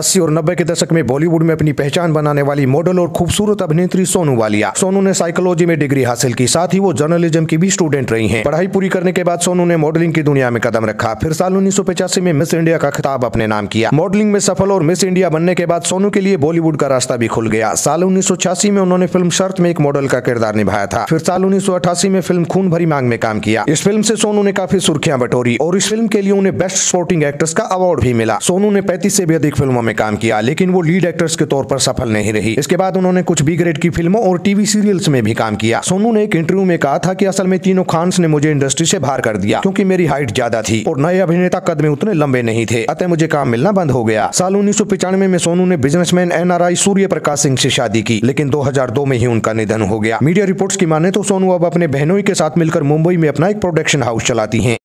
80 और 90 के दशक में बॉलीवुड में अपनी पहचान बनाने वाली मॉडल और खूबसूरत अभिनेत्री सोनू वालिया। सोनू ने साइकोलॉजी में डिग्री हासिल की, साथ ही वो जर्नलिज्म की भी स्टूडेंट रही हैं। पढ़ाई पूरी करने के बाद सोनू ने मॉडलिंग की दुनिया में कदम रखा। फिर साल 1985 में मिस इंडिया का खिताब अपने नाम किया। मॉडलिंग में सफल और मिस इंडिया बनने के बाद सोनू के लिए बॉलीवुड का रास्ता भी खुल गया। साल 1986 में उन्होंने फिल्म शर्त में एक मॉडल का किरदार निभाया था। फिर साल 1988 में फिल्म खून भरी मांग में काम किया। इस फिल्म से सोनू ने काफी सुर्खियां बटोरी और इस फिल्म के लिए उन्हें बेस्ट सपोर्टिंग एक्ट्रेस का अवार्ड भी मिला। सोनू ने 35 से भी अधिक फिल्मों में काम किया, लेकिन वो लीड एक्ट्रेस के तौर पर सफल नहीं रही। इसके बाद उन्होंने कुछ बी ग्रेड की फिल्मों और टीवी सीरियल्स में भी काम किया। सोनू ने एक इंटरव्यू में कहा था कि असल में तीनों खान्स ने मुझे इंडस्ट्री से बाहर कर दिया क्योंकि मेरी हाइट ज्यादा थी और नए अभिनेता कद में उतने लंबे नहीं थे, अतः मुझे काम मिलना बंद हो गया। साल 1995 में सोनू ने बिजनेसमैन NRI सूर्य प्रकाश सिंह से शादी की, लेकिन 2002 में ही उनका निधन हो गया। मीडिया रिपोर्ट्स की माने तो सोनू अब अपने बहनोई के साथ मिलकर मुंबई में अपना एक प्रोडक्शन हाउस चलाती है।